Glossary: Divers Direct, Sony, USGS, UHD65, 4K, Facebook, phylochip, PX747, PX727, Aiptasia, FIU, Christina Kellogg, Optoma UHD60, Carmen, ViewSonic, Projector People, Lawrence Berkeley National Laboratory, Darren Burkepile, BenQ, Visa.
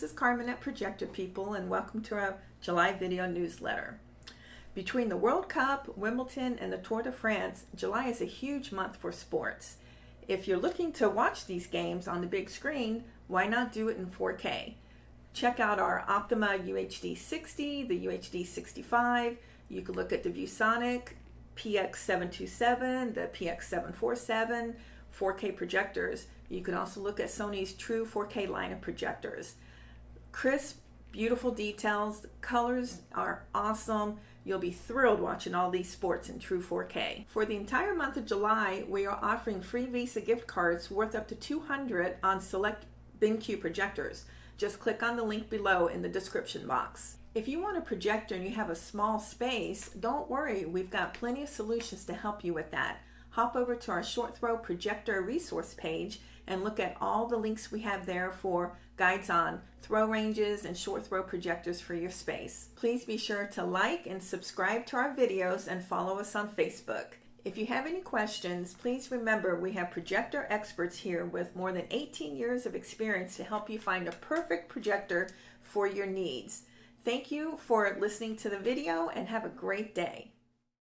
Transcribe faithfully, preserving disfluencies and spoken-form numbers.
this is Carmen at Projector People, and welcome to our July video newsletter. Between the World Cup, Wimbledon, and the Tour de France, July is a huge month for sports. If you're looking to watch these games on the big screen, why not do it in four K? Check out our Optoma U H D sixty, the U H D sixty-five, you can look at the ViewSonic, P X seven twenty-seven, the P X seven forty-seven, four K projectors. You can also look at Sony's true four K line of projectors. Crisp, beautiful details, colors are awesome. You'll be thrilled watching all these sports in true four K. For the entire month of July, we are offering free Visa gift cards worth up to two hundred dollars on select BenQ projectors. Just click on the link below in the description box. If you want a projector and you have a small space, don't worry, we've got plenty of solutions to help you with that. Hop over to our Short Throw Projector resource page and look at all the links we have there for guides on throw ranges and short throw projectors for your space. Please be sure to like and subscribe to our videos and follow us on Facebook. If you have any questions, please remember we have projector experts here with more than eighteen years of experience to help you find a perfect projector for your needs. Thank you for listening to the video and have a great day.